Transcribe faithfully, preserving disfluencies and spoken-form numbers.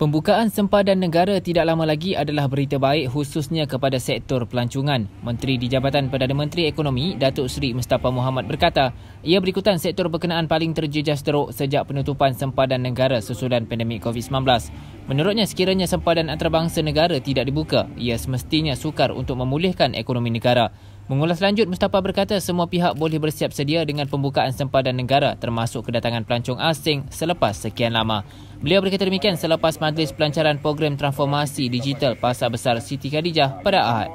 Pembukaan sempadan negara tidak lama lagi adalah berita baik khususnya kepada sektor pelancongan. Menteri di Jabatan Perdana Menteri Ekonomi, Datuk Seri Mustapa Mohamad berkata, ia berikutan sektor berkenaan paling terjejas teruk sejak penutupan sempadan negara susulan pandemik COVID sembilan belas. Menurutnya, sekiranya sempadan antarabangsa negara tidak dibuka, ia semestinya sukar untuk memulihkan ekonomi negara. Mengulas lanjut, Mustapa berkata semua pihak boleh bersiap sedia dengan pembukaan sempadan negara termasuk kedatangan pelancong asing selepas sekian lama. Beliau berkata demikian selepas Majlis Pelancaran Program Transformasi Digital Pasar Besar Siti Khadijah pada Ahad.